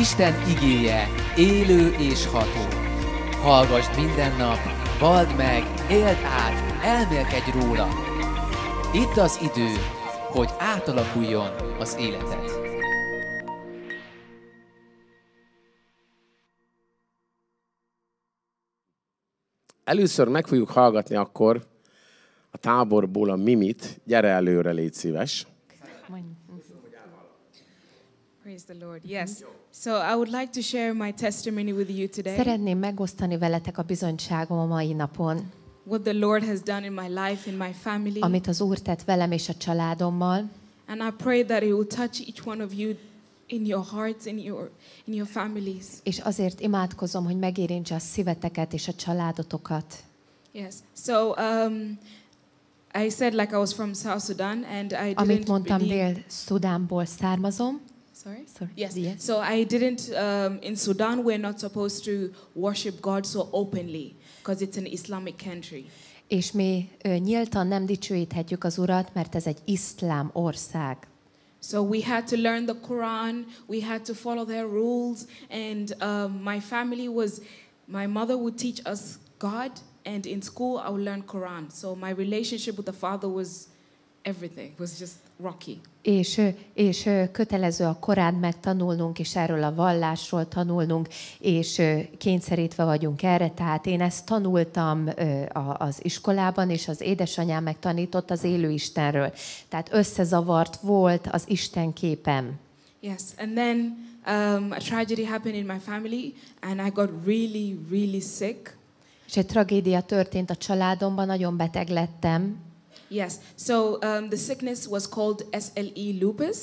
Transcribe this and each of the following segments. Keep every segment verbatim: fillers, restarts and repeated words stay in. Isten igéje élő és ható. Hallgasd minden nap, halld meg, éld át, elmélkedj róla. Itt az idő, hogy átalakuljon az életed. Először meg fogjuk hallgatni akkor a táborból a Mimit. Gyere előre, légy szíves. Praise the Lord. Yes. So I would like to share my testimony with you today. Szeretném megosztani veletek a bizonyságom a mai napon. What the Lord has done in my life, in my family. Amit az Úr tett velem és a családommal. And I pray that He will touch each one of you in your hearts, in your in your families. És azért imádkozom, hogy megérintse a szíveteket és a családotokat. Yes. So um I said like I was from South Sudan and I didn't. Amit mondtam, Dél-Szudánból származom. Sorry? Sorry. Yes. yes. So I didn't, um, in Sudan, we're not supposed to worship God so openly because it's an Islamic country. És mi uh, nyíltan nem dicsőíthetjük az Urat, mert ez egy iszlám ország. So we had to learn the Quran, we had to follow their rules, and um, my family was, my mother would teach us God, and in school I would learn Quran. So my relationship with the Father was everything, was just rocky. És, és kötelező a Koránt megtanulnunk, és erről a vallásról tanulnunk, és kényszerítve vagyunk erre. Tehát én ezt tanultam az iskolában, és az édesanyám megtanított az élő Istenről. Tehát összezavart volt az Isten képem. Yes, and then um, a tragedy happened in my family, and I got really, really sick. És egy tragédia történt a családomban, nagyon beteg lettem. Yes. So um, the sickness was called S L E lupus.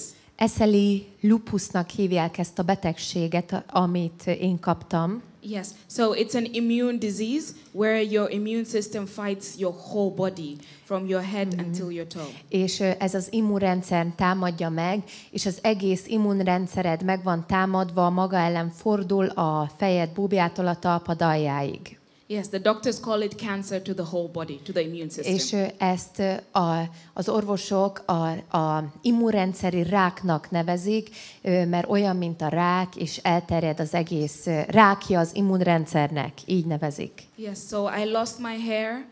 S L E lupusnak hívják ezt a betegséget, amit én kaptam. Yes. So it's an immune disease where your immune system fights your whole body from your head mm-hmm. until your toe. És ez az immunrendszer támadja meg, és az egész immunrendszered meg van támadva, maga ellen fordul a fejed búbjától a talpad aljáig. Yes, the doctors call it cancer to the whole body, to the immune system. És ezt a, az orvosok a, a immunrendszeri ráknak nevezik, mert olyan, mint a rák, és elterjed az egész rákja az immunrendszernek, így nevezik. Yes, so I lost my hair.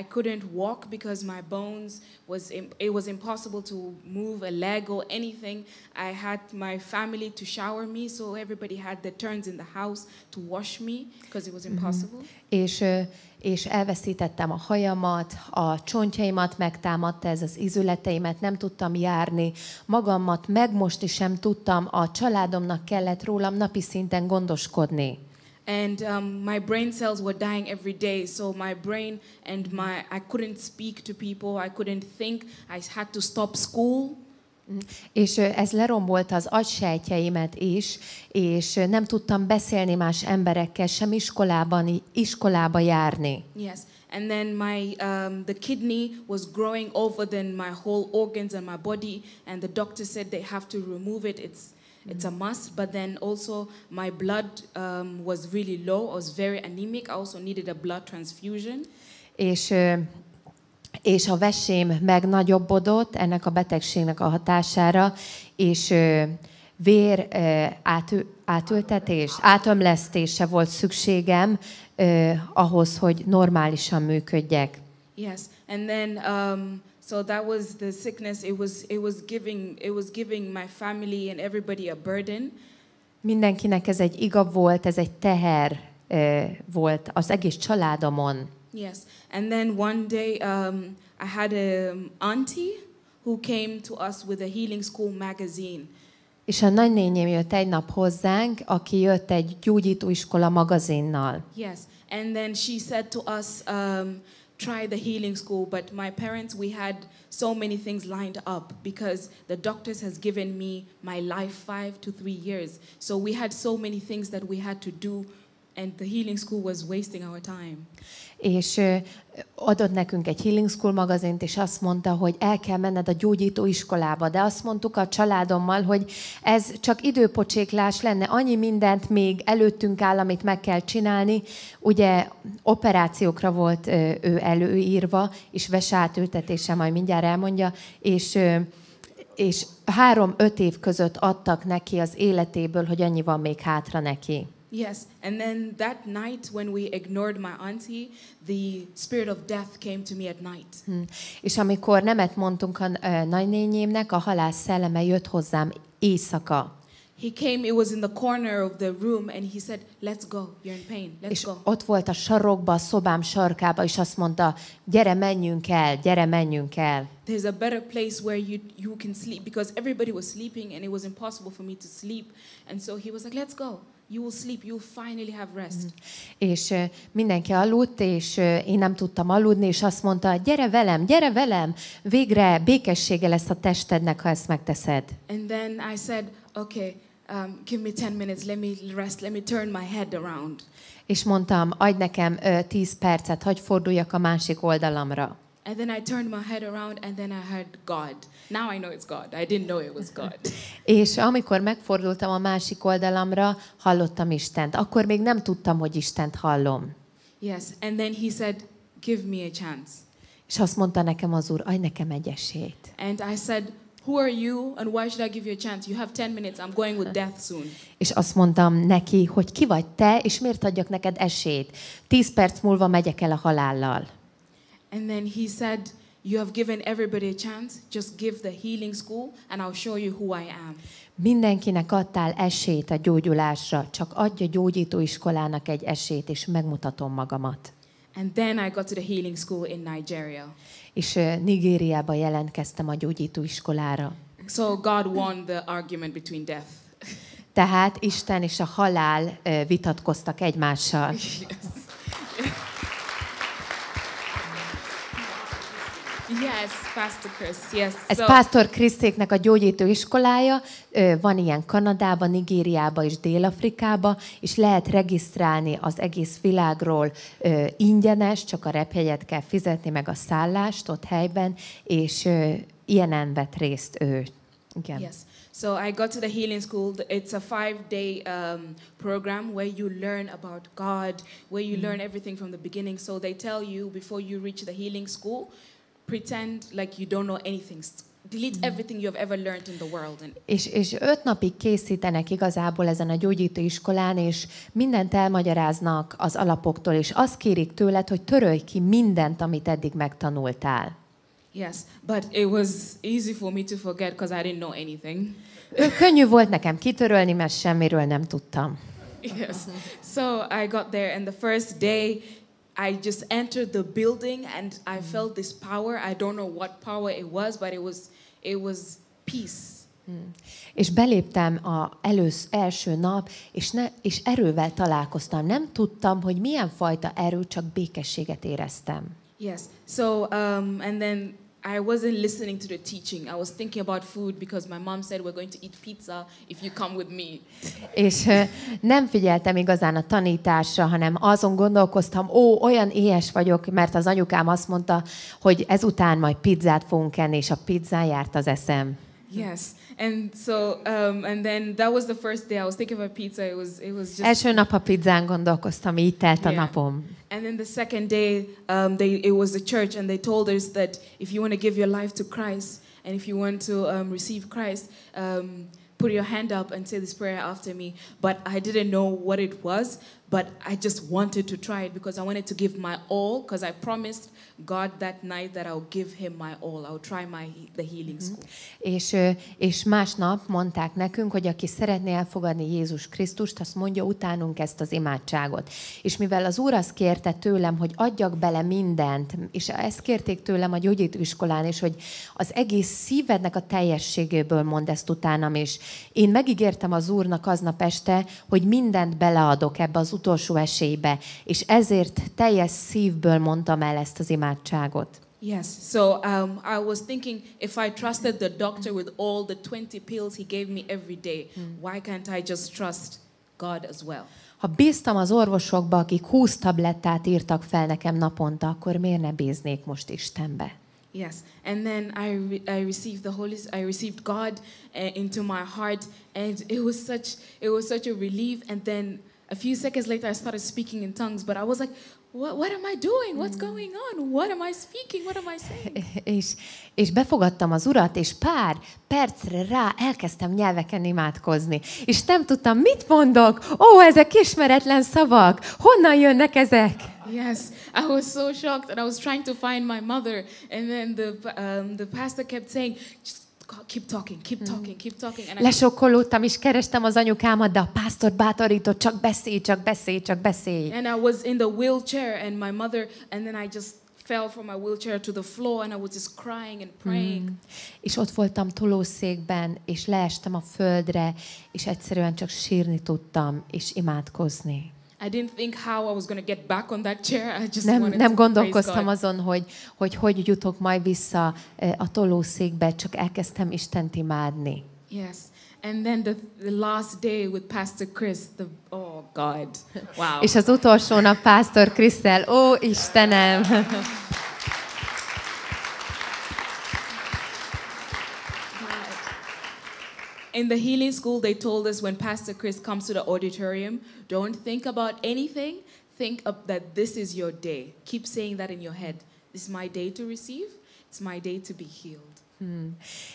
I couldn't walk because my bones was it was impossible to move a leg or anything. I had my family to shower me, so everybody had their turns in the house to wash me because it was impossible. És és elveszítettem a hajamat, a csontjaimat megtámadta ez az izületeimet, nem tudtam járni, magamat megmosni sem tudtam, a családomnak kellett rólam napi szinten gondoskodni. And um, my brain cells were dying every day, so my brain and my I couldn't speak to people, I couldn't think, I had to stop school. És ez lerombolta az agysejtjeimet is, és nem tudtam beszélni más emberekkel, sem iskolában, iskolába járni. Yes, and then my um, the kidney was growing over than my whole organs and my body, and the doctor said they have to remove it. It's It's a must, but then also my blood um, was really low. I was very anemic. I also needed a blood transfusion. És és a vesém megnagyobbodott ennek a betegségnek a hatására, és vér átültetés, átömlesztése volt szükségem ahhoz, hogy normálisan működjek. Yes, and then. Um, So that was the sickness. It was it was giving it was giving my family and everybody a burden. Mindenkinek ez egy iga volt, ez egy teher volt az egész családomon. Yes, and then one day um, I had an auntie who came to us with a Healing School magazine. És a nagynéném jött egy nap hozzánk, aki jött egy gyógyítóiskola magazinnal. Yes, and then she said to us. Um, Try the Healing School, but my parents, we had so many things lined up because the doctors has given me my life five to three years. So we had so many things that we had to do, and the Healing School was wasting our time. És adott nekünk egy Healing School magazint, és azt mondta, hogy el kell menned a gyógyítóiskolába, de azt mondtuk a családommal, hogy ez csak időpocséklás lenne, annyi mindent még előttünk áll, amit meg kell csinálni. Ugye operációkra volt ő előírva, és vesátültetése, majd mindjárt elmondja, és és három-öt év között adtak neki az életéből, hogy annyi van még hátra neki. Yes, and then that night when we ignored my auntie, the spirit of death came to me at night. Hmm. És amikor nemet mondtunk a uh, nagynényémnek, a halál szelleme jött hozzám éjszaka. He came, it was in the corner of the room, and he said, "Let's go. You're in pain. Let's go." És ott volt a sarokba, a szobám sarkába, és azt mondta, gyere, menjünk el, gyere, menjünk el. There's a better place where you you can sleep, because everybody was sleeping, and it was impossible for me to sleep. And so he was like, "Let's go. You will sleep. You will finally have rest." Mm. És uh, mindenki aludt, és uh, én nem tudtam aludni, és azt mondta, gyere velem, gyere velem, végre békessége lesz a testednek, ha ezt megteszed. And then I said, "Okay, Um, give me ten minutes. Let me rest. Let me turn my head around." És mondtam, adj nekem tíz percet, hadd forduljak a másik oldalamra. And then I turned my head around, and then I heard God. Now I know it's God. I didn't know it was God. És amikor megfordultam a másik oldalamra, hallottam Istent. Akkor még nem tudtam, hogy Istent hallom. Yes, and then he said, "Give me a chance." És azt mondta nekem az Úr, adj nekem egy esélyt. And I said, "Who are you and why should I give you a chance? You have ten minutes. I'm going with death soon." És azt mondtam neki, hogy ki vagy te, és miért adjak neked esélyt? Tíz perc múlva megyek el a halállal. And then he said, "You have given everybody a chance. Just give the healing school and I'll show you who I am." Mindenkinek adtál esélyt a gyógyulásra, csak adj a gyógyítóiskolának egy esélyt, és megmutatom magamat. And then I got to the healing school in Nigeria. És Nigériába jelentkeztem a gyógyítóiskolára. So God won the argument between death. Tehát Isten és a halál vitatkoztak egymással. Yes. Yes, Pastor Chris. Yes. Ez so. Pastor Krisztéknek a gyógyítóiskolája, van ilyen Kanadában, Nigériában és Dél-Afrikában, és lehet regisztrálni az egész világról ingyenes, csak a repjegyet kell fizetni, meg a szállást ott helyben, és ilyenen vett részt ő. Igen. Yes. So I got to the healing school. It's a five-day um, program where you learn about God, where you mm. learn everything from the beginning. So they tell you before you reach the healing school, pretend like you don't know anything. Delete everything you have ever learned in the world. És, és öt napig készítenek igazából ezen a gyógyítóiskolán, és mindent elmagyaráznak az alapoktól, és azt kérik tőled, hogy törölj ki mindent, amit eddig megtanultál. Yes, but it was easy for me to forget because I didn't know anything. Könnyű volt nekem kitörölni, mert semmiről nem tudtam. Yes, so I got there and the first day I just entered the building and I felt this power. I don't know what power it was, but it was it was peace. Hmm. És beléptem az elősz, első nap, és, ne, és erővel találkoztam. Nem tudtam, hogy milyen fajta erő, csak békességet éreztem. Yes. So um, and then I wasn't listening to the teaching. I was thinking about food because my mom said we're going to eat pizza if you come with me. És nem figyeltem igazán a tanításra, hanem azon gondolkoztam, ó, olyan éhes vagyok, mert az anyukám azt mondta, hogy ezután majd pizzát fogunk enni, és a pizzán járt az eszem. Yes. And so um, and then that was the first day I was thinking about pizza. It was it was just első nap a pizzán gondolkoztam, így telt a yeah. napom. And then the second day, um, they, it was the church, and they told us that if you want to give your life to Christ, and if you want to um, receive Christ, um, put your hand up and say this prayer after me. But I didn't know what it was, but I just wanted to try it because I wanted to give my all, because I promised God that night that I'll give him my all. I'll try my the healing school. Mm-hmm. És, és másnap mondták nekünk, hogy aki szeretné elfogadni Jézus Krisztust, azt mondja utánunk ezt az imádságot. És mivel az Úr azt kérte tőlem, hogy adjak bele mindent, és ezt kérték tőlem a gyógyítóiskolán is, hogy az egész szívednek a teljességéből mondd ezt utánam, és én megígértem az Úrnak aznap este, hogy mindent beleadok ebbe az utolsó esélybe, és ezért teljes szívből mondtam el ezt az imádságot. Yes, so um, I was thinking, if I trusted the doctor with all the twenty pills he gave me every day, why can't I just trust God as well? Ha bíztam az orvosokba, akik húsz tablettát írtak fel nekem naponta, akkor miért ne bíznék most Istenbe? Yes, and then I re I received the Holy I received God uh, into my heart, and it was such it was such a relief, and then a few seconds later, I started speaking in tongues, but I was like, What, what am I doing? What's going on? What am I speaking? What am I saying? És, és befogadtam az Urat, és pár percre rá elkezdtem nyelveken imádkozni. És nem tudtam, mit mondok. Ó, ezek ismeretlen szavak. Honnan jönnek ezek? Yes, I was so shocked and I was trying to find my mother. And then the, um, the pastor kept saying, just keep talking, keep talking, keep talking. And lesokkolódtam, és kerestem az anyukámat, de a pásztor bátorított, csak beszélj, csak beszélj, csak beszélj. And I was in the wheelchair and my mother, and then I just fell from my wheelchair to the floor and I was just crying and praying. És ott voltam tolószékben, és leestem a földre, és egyszerűen csak sírni tudtam, és imádkozni. I didn't think how I was going to get back on that chair. I just wanted to praise God. Azon, hogy hogy hogy jutok majd vissza a tolószékbe, csak elkezdtem Istent imádni. Yes. And then the, the last day with Pastor Chris, the oh God. Wow. És az utolsó nap Pastor Chrissel, ó Istenem. In the healing school, they told us when Pastor Chris comes to the auditorium, don't think about anything. Think of that this is your day. Keep saying that in your head. This is my day to receive. It's my day to be healed. Hmm.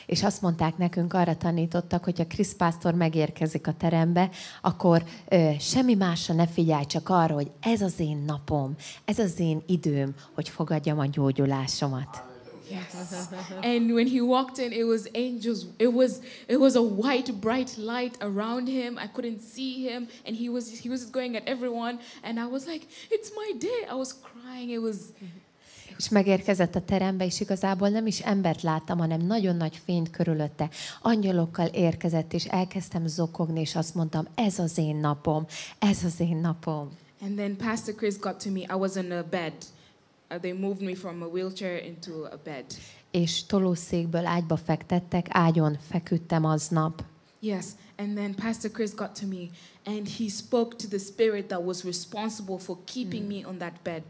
És azt mondták nekünk, arra tanítottak, hogy a Krisz pásztor megérkezik a terembe, akkor ö, semmi másra ne figyelj, csak arra, hogy ez az én napom, ez az én időm, hogy fogadjam a gyógyulásomat. Yes. And when he walked in, it was angels. It was it was a white, bright light around him. I couldn't see him, and he was he was going at everyone. And I was like, "It's my day." I was crying. It was. És megérkezett a terembe, és igazából nem is embert láttam, hanem nagyon nagy fényt körülötte. Angyalokkal érkezett, és elkezdtem zokogni, és azt mondtam, ez az én napom, ez az én napom. And then Pastor Chris got to me. I was in a bed. They moved me from a wheelchair into a bed. És tolószékből ágyba fektettek, ágyon feküdtem aznap. Yes, and then Pastor Chris got to me, and he spoke to the spirit that was responsible for keeping me on that bed.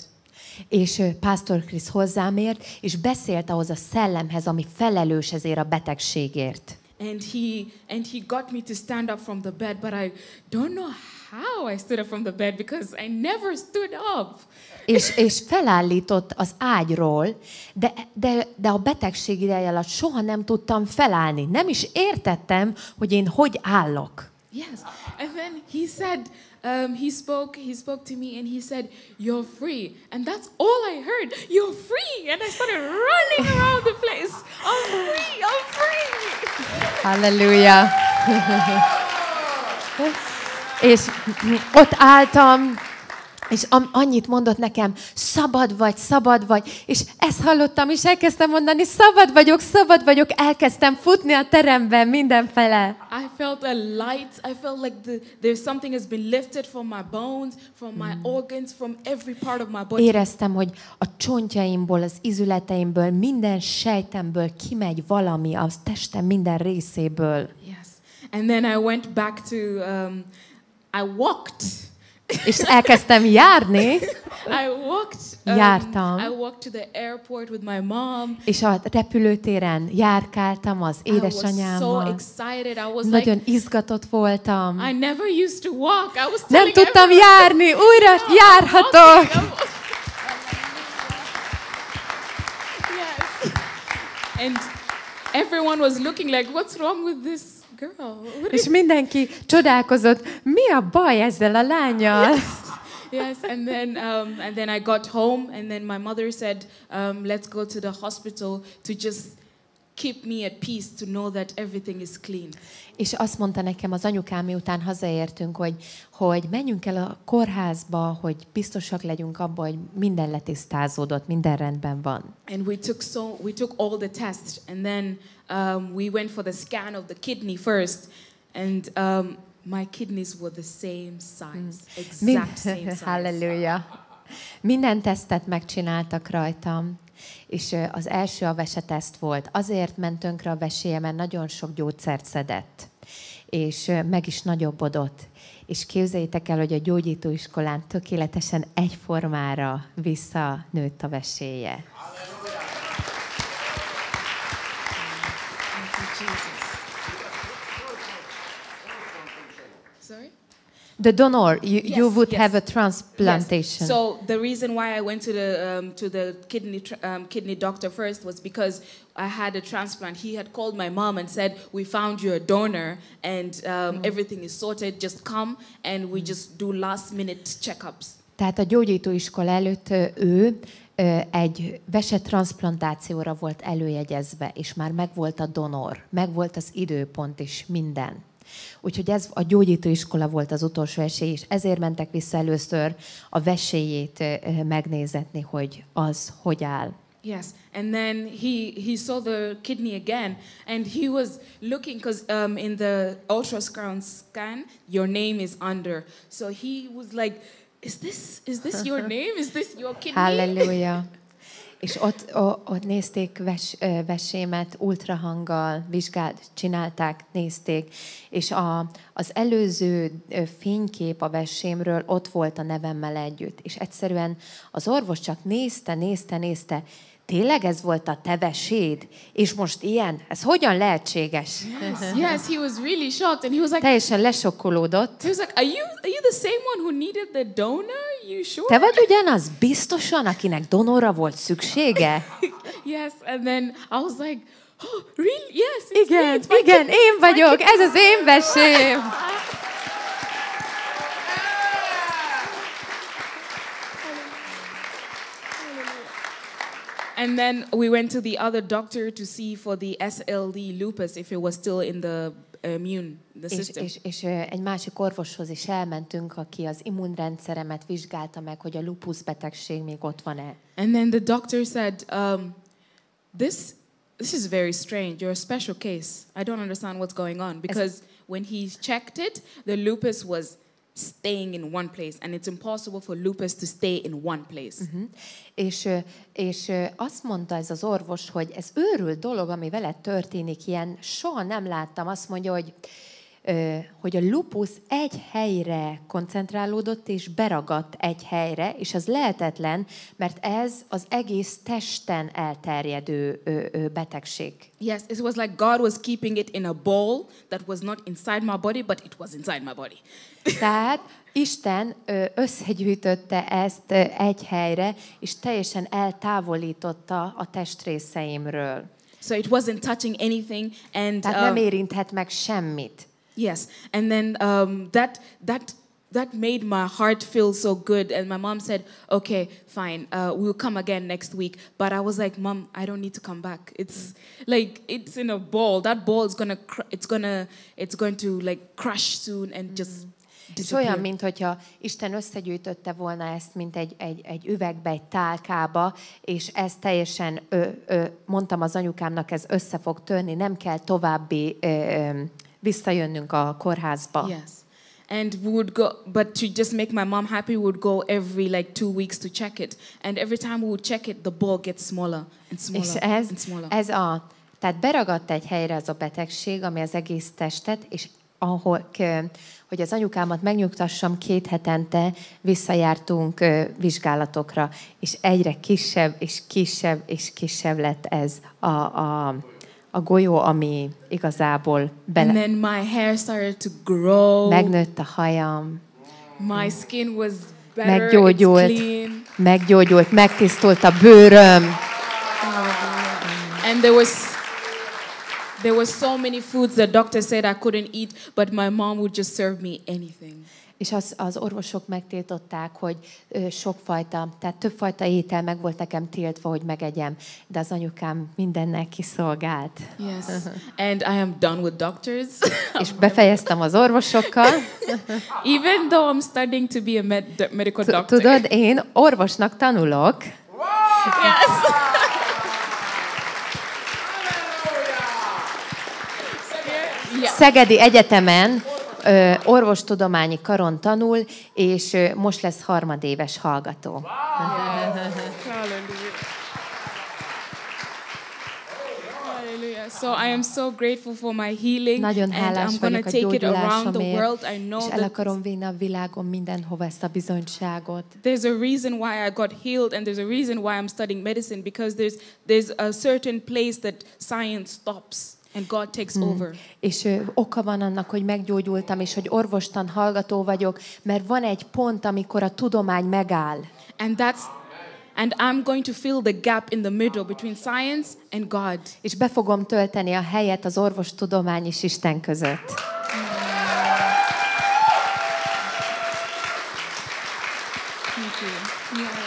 És Pastor Chris hozzám ért, és beszélt ahhoz a szellemhez, ami felelős ezért a betegségért. And he and he got me to stand up from the bed, but I don't know how I stood up from the bed because I never stood up. És, és felállított az ágyról, de, de, de a betegség ideje alatt soha nem tudtam felállni. Nem is értettem, hogy én hogy állok. Yes, and then he said, um, he spoke, he spoke to me, and he said, "You're free," and that's all I heard. You're free, and I started running around the place. I'm free, I'm free. Hallelujah. És ott álltam. És annyit mondott nekem, szabad vagy, szabad vagy, és ezt hallottam, és elkezdtem mondani, szabad vagyok, szabad vagyok, elkezdtem futni a teremben mindenfele. I felt a light, I felt like the, there's something has been lifted from my bones, from my organs, from every part of my body. Éreztem, hogy a csontjaimból, az izületeimből, minden sejtemből kimegy valami, az testem minden részéből. Yes. And then I went back to, um, I walked. És elkezdtem járni. I walked, jártam. Um, I walked to the airport with my mom. És a repülőtéren járkáltam az édesanyámmal. I was so excited. I was Nagyon like, izgatott voltam. I never used to walk. I was Nem tudtam everyone, járni. Újra no, járhatok. I'm walking, I'm... Yes. And everyone was looking like, what's wrong with this? És mindenki csodálkozott, mi a baj ezzel a lányal? Yes, yes. And then um, and then I got home, and then my mother said, um, let's go to the hospital to just keep me at peace, to know that everything is clean. És azt mondta nekem az anyukám, miután hazaértünk, hogy hogy menjünk el a kórházba, hogy biztosak legyünk abban, hogy minden letisztázódott, minden rendben van. And we took so we took all the tests, and then um, we went for the scan of the kidney first, and um, my kidneys were the same size, exact same size. Hallelujah. Minden tesztet megcsináltak rajtam. És az első a veseteszt volt. Azért ment tönkre a veséje, mert nagyon sok gyógyszert szedett. És meg is nagyobbodott. És képzeljétek el, hogy a gyógyítóiskolán tökéletesen egyformára visszanőtt a veséje. The donor, you, yes, you would yes. have a transplantation. Yes. So the reason why I went to the um, to the kidney um, kidney doctor first was because I had a transplant. He had called my mom and said, "We found you a donor, and um, mm. everything is sorted. Just come, and we just do last minute checkups." Tehát a gyógyítóiskola előtt ő egy vesetransplantációra volt előjegyezve, és már megvolt a donor, megvolt az időpont is, minden. Úgyhogy ez a gyógyítóiskola volt az utolsó esély, és ezért mentek vissza először a veséjét megnézetni, hogy az hogy áll. Yes, and then he he saw the kidney again, and he was looking because um, in the ultrasound scan your name is under, so he was like, is this is this your name? Is this your kidney? Hallelujah. És ott, ott nézték ves, vesémet, ultrahanggal vizsgált, csinálták, nézték, és a, az előző fénykép a vesémről ott volt a nevemmel együtt. És egyszerűen az orvos csak nézte, nézte, nézte, tényleg ez volt a te veséd? És most ilyen? Ez hogyan lehetséges? Yes, yes, he was really shocked, and he was like, teljesen lesokkolódott. He was like, are you, are you the same one who needed the donor? You sure? Te vagy ugyanaz biztosan, akinek donorra volt szüksége? Yes, and then I was like, oh, really? Yes, it's igen, me, it's igen, my én vagyok, my ez az én vesém. And then we went to the other doctor to see for the S L E lupus if it was still in the immune the system. És, és, és egy másik orvoshoz is elmentünk, aki az immunrendszeremet vizsgálta meg, hogy a lupus betegség még ott van-e. And then the doctor said, um, this this is very strange. You're a special case. I don't understand what's going on because when he checked it, the lupus was staying in one place, and it's impossible for lupus to stay in one place. Uh-huh. És, és azt mondta ez az orvos, hogy ez őrült dolog, ami veled történik, ilyen soha nem láttam. Azt mondja, hogy, hogy a lupus egy helyre koncentrálódott, és beragadt egy helyre, és az lehetetlen, mert ez az egész testen elterjedő betegség. Yes, it was like God was keeping it in a ball that was not inside my body, but it was inside my body. Tehát Isten összegyűjtötte ezt egy helyre, és teljesen eltávolította a testrészeimről. So it wasn't touching anything, and tehát nem érinthet meg semmit. Yes, and then um, that that that made my heart feel so good. And my mom said, "Okay, fine, uh, we'll come again next week." But I was like, "Mom, I don't need to come back. It's like it's in a ball. That ball is gonna, cr it's gonna, it's going to like crush soon and just." És olyan, mintha Isten összegyűjtötte volna ezt, mint egy, egy, egy üvegbe, egy tálkába, és ez teljesen, ö, ö, mondtam az anyukámnak, ez össze fog törni, nem kell további ö, ö, visszajönnünk a kórházba. Yes. And we would go, but to just make my mom happy, we would go every like two weeks to check it. And every time we would check it, the ball gets smaller and smaller és ez, and smaller. Ez a, tehát beragadt egy helyre az a betegség, ami az egész testet, és ahol, hogy az anyukámat megnyugtassam, két hetente visszajártunk vizsgálatokra, és egyre kisebb, és kisebb, és kisebb lett ez a, a, a golyó, ami igazából bele... And then my hair started to grow. Megnőtt a hajam. My skin was better, meggyógyult, it's clean. Meggyógyult, megtisztult a bőröm. And there was... There were so many foods the doctor said I couldn't eat, but my mom would just serve me anything. És az, az orvosok megtiltották, hogy ö, sokfajta, tehát többfajta étel meg volt nekem tiltva, hogy megegyem, de az anyukám mindennek kiszolgált. Yes, and I am done with doctors. És befejeztem az orvosokkal. Even though I'm studying to be a med medical doctor. Tudod, én orvosnak tanulok. Yes. Szegedi Egyetemen ö, orvostudományi karon tanul, és ö, most lesz harmadéves hallgató. Wow. So I am so grateful for my healing. Nagyon hálás vagyok a gyógyulásomért, és el akarom vinni a világon mindenhova ezt a bizonyságot. There's a reason why I got healed, and there's a reason why I'm studying medicine, because there's there's a certain place that science stops. And God takes hmm. over. És ö, oka van annak, hogy meggyógyultam, és hogy orvostan hallgató vagyok, mert van egy pont, amikor a tudomány megáll. And that's and I'm going to fill the gap in the middle between science and God. És be fogom tölteni a helyet az orvostudomány és Isten között. Thank you. Yes.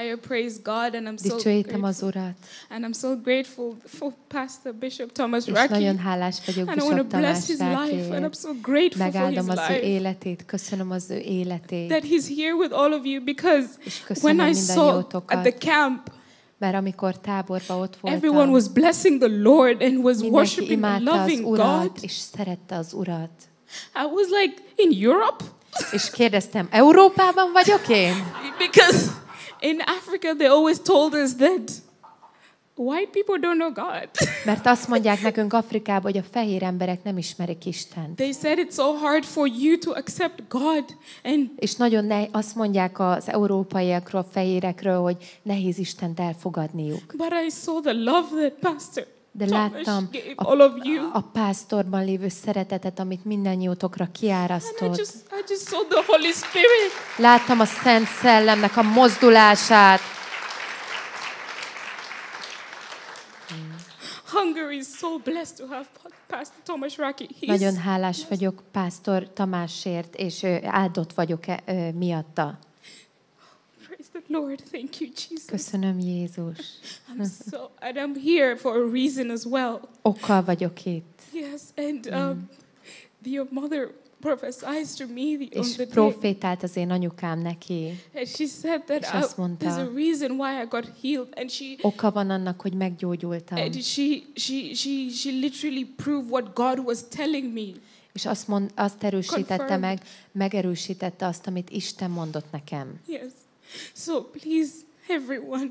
I praise God and I'm so grateful. Az Urat. And I'm so grateful for Pastor Bishop Thomas Ruckley. Nagyon hálás vagyok Bishop Thomasnak. And I'm so grateful Megáldom for his az life. Ő életét. Köszönöm az ő életét. That he's here with all of you because when I saw at the camp, mert amikor táborba ott voltam, everyone was blessing the Lord and was worshiping and loving God. És szerette az Urat. I was like, in Europe? És kérdeztem, Európában vagyok én? Because in Africa, they always told us that white people don't know God. Mert azt mondják nekünk Afrikában, hogy a fehér emberek nem ismerik Istent. They said it's so hard for you to accept God. And és nagyon ne, azt mondják az európaiakról, fehérekről, hogy nehéz Istent elfogadniuk. But I saw the love that Pastor De láttam a, a pásztorban lévő szeretetet, amit mindannyiótokra kiárasztott. Láttam a Szent Szellemnek a mozdulását. Nagyon hálás vagyok Pastor Tamásért, és áldott vagyok miatta. Lord, thank you, Jesus. Köszönöm, Jézus. I'm so, and I'm here for a reason as well. Okkal vagyok itt. Yes, and um, your mother prophesied to me the, on the day. És profétált az én anyukám neki. And she said that és azt mondta, I, there's a reason why I got healed, and she. Oka van annak, hogy meggyógyultam. And she, she, she, she literally proved what God was telling me. És azt, mond, azt erősítette Confirmed. meg, megerősítette azt, amit Isten mondott nekem. Yes. So please, everyone,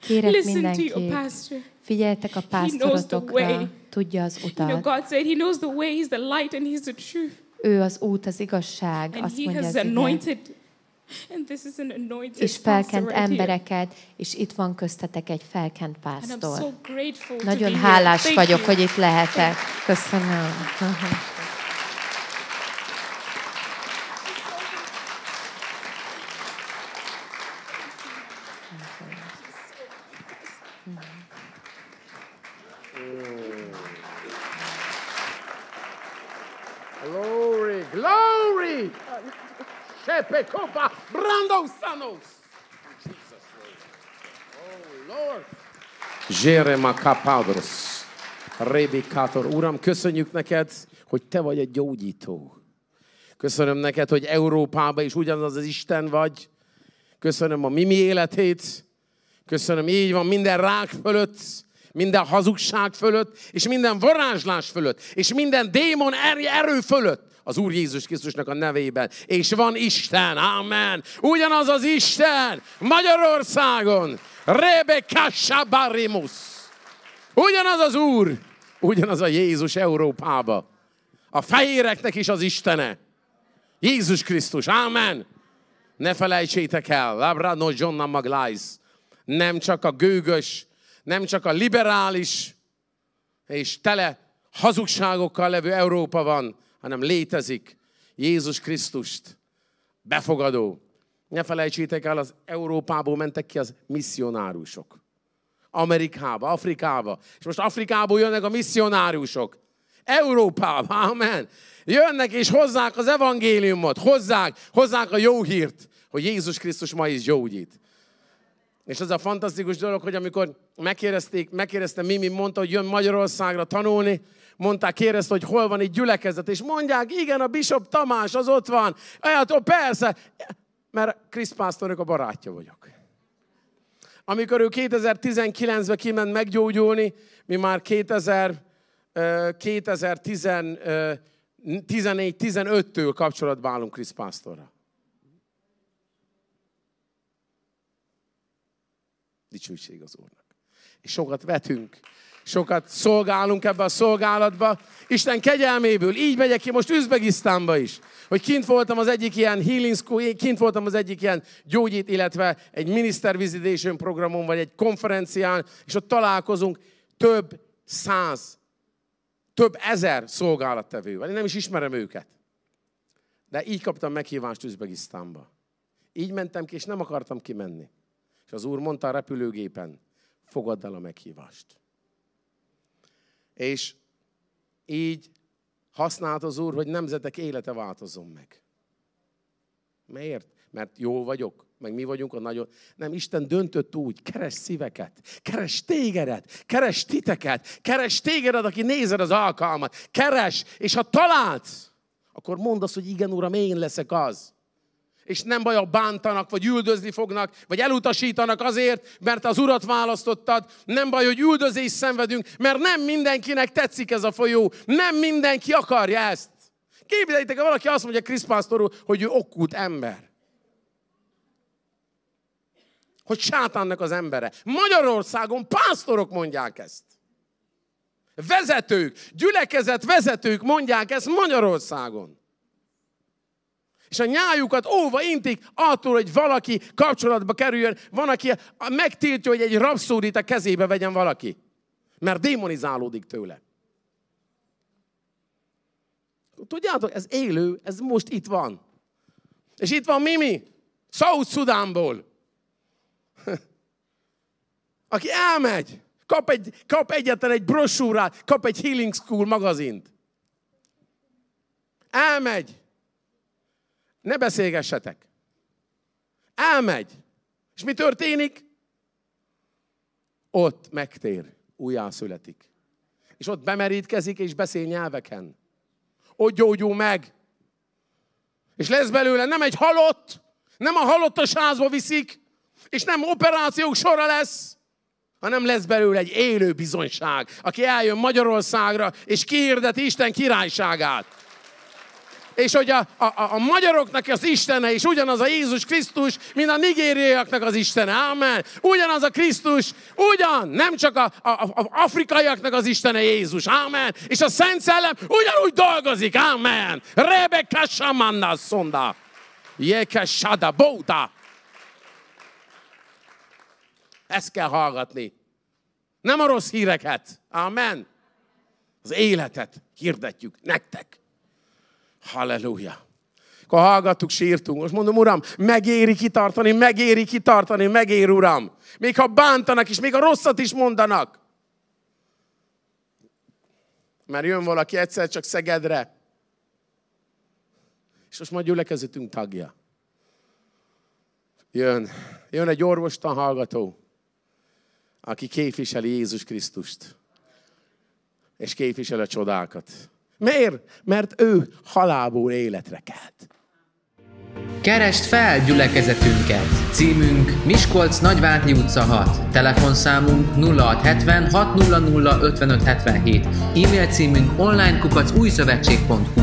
Kérek listen mindenkit. to your pastor. Figyeljetek a pásztorotokra, tudja az utat. You know, God said He knows the way, He's the light, and He's the truth. Ő az út, az igazság, and azt He mondja has az anointed. And this is an anointed. És felkent right embereket, here. És itt van köztetek egy felkent pásztor. So Nagyon hálás vagyok, you. hogy itt lehetek. Köszönöm. Uram, köszönjük neked, hogy te vagy a gyógyító. Köszönöm neked, hogy Európában is ugyanaz az Isten vagy. Köszönöm a Mimi életét. Köszönöm, így van, minden rák fölött, minden hazugság fölött, és minden varázslás fölött, és minden démon erő fölött. Az Úr Jézus Krisztusnak a nevében. És van Isten, amen. Ugyanaz az Isten Magyarországon. Rebecca Sabarimus. Ugyanaz az Úr, ugyanaz a Jézus Európába. A fehéreknek is az Istene. Jézus Krisztus, amen. Ne felejtsétek el, Labrano John Maglais. Nem csak a gőgös, nem csak a liberális, és tele hazugságokkal levő Európa van, hanem létezik Jézus Krisztust befogadó. Ne felejtsétek el, az Európából mentek ki az misszionárusok. Amerikába, Afrikába. És most Afrikából jönnek a misszionárusok. Európába, amen. Jönnek és hozzák az evangéliumot, hozzák, hozzák a jó hírt, hogy Jézus Krisztus ma is gyógyít. És az a fantasztikus dolog, hogy amikor megkérdezték, megkérdezte Mimi, mondta, hogy jön Magyarországra tanulni, mondták, kérdezte, hogy hol van itt gyülekezet, és mondják, igen, a Bishop Tamás, az ott van. Hát, ó, persze, mert Krisz pásztornak a barátja vagyok. Amikor ő kétezer-tizenkilencben kiment meggyógyulni, mi már kétezer-tizennégy-tizenöttől kapcsolatban állunk Krisz pásztorra. Dicsőség az Úrnak. És sokat vetünk, sokat szolgálunk ebbe a szolgálatba. Isten kegyelméből, így megyek ki most Üzbegisztánba is, hogy kint voltam az egyik ilyen healing school, kint voltam az egyik ilyen gyógyít, illetve egy minister visitation programon, vagy egy konferencián, és ott találkozunk több száz, több ezer szolgálattevővel. Én nem is ismerem őket. De így kaptam meghívást Üzbegisztánba. Így mentem ki, és nem akartam kimenni. És az Úr mondta a repülőgépen, fogadd el a meghívást. És így használt az Úr, hogy nemzetek élete változom meg. Miért? Mert jó vagyok, meg mi vagyunk a nagyon... Nem, Isten döntött úgy, keres szíveket, keres tégedet, keres titeket, keres tégedet, aki nézed az alkalmat, keres, és ha találsz, akkor mondd azt, hogy igen, Uram, én leszek az. És nem baj, ha bántanak, vagy üldözni fognak, vagy elutasítanak azért, mert az Urat választottad. Nem baj, hogy üldözést szenvedünk, mert nem mindenkinek tetszik ez a folyó. Nem mindenki akarja ezt. Képzeljétek, ha valaki azt mondja Krisz pásztor úr, hogy ő okkult ember. Hogy sátánnak az embere. Magyarországon pásztorok mondják ezt. Vezetők, gyülekezet vezetők mondják ezt Magyarországon. És a nyájukat óva intik attól, hogy valaki kapcsolatba kerüljön. Van, aki megtiltja, hogy egy rabszódit a kezébe vegyen valaki. Mert démonizálódik tőle. Tudjátok, ez élő, ez most itt van. És itt van Mimi, Szaúd-Szudánból. Aki elmegy, kap, egy, kap egyetlen egy brosúrát, kap egy Healing School magazint. Elmegy. Ne beszélgessetek. Elmegy. És mi történik? Ott megtér, újjászületik. És ott bemerítkezik, és beszél nyelveken. Ott gyógyul meg. És lesz belőle nem egy halott, nem a halottas házba viszik, és nem operációk sora lesz, hanem lesz belőle egy élő bizonyság, aki eljön Magyarországra, és kiirdeti Isten királyságát. És hogy a, a, a magyaroknak az Istene is ugyanaz a Jézus Krisztus, mint a nigériaiaknak az Istene. Amen. Ugyanaz a Krisztus, ugyan, nem csak a, a, a afrikaiaknak az Istene Jézus. Amen. És a Szent Szellem ugyanúgy dolgozik. Amen. Rebeka Samanna Szonda. Jeke Sada Bóta. Ezt kell hallgatni. Nem a rossz híreket. Amen. Az életet hirdetjük nektek. Halleluja! Akkor hallgattuk, sírtunk. Most mondom, Uram, megéri kitartani, megéri kitartani, megér, Uram. Még ha bántanak is, még a rosszat is mondanak. Mert jön valaki egyszer csak Szegedre. És most majd gyülekezetünk tagja. Jön. Jön egy orvostan hallgató, aki képviseli Jézus Krisztust. És képviseli a csodákat. Miért? Mert ő halálból életre kelt. Keresd fel gyülekezetünket! Címünk Miskolc Nagyváthy utca hat, telefonszámunk nulla hatszázhetven hatszáz ötvenöt hetvenhét, e-mail címünk online kukac újszövetség pont hu.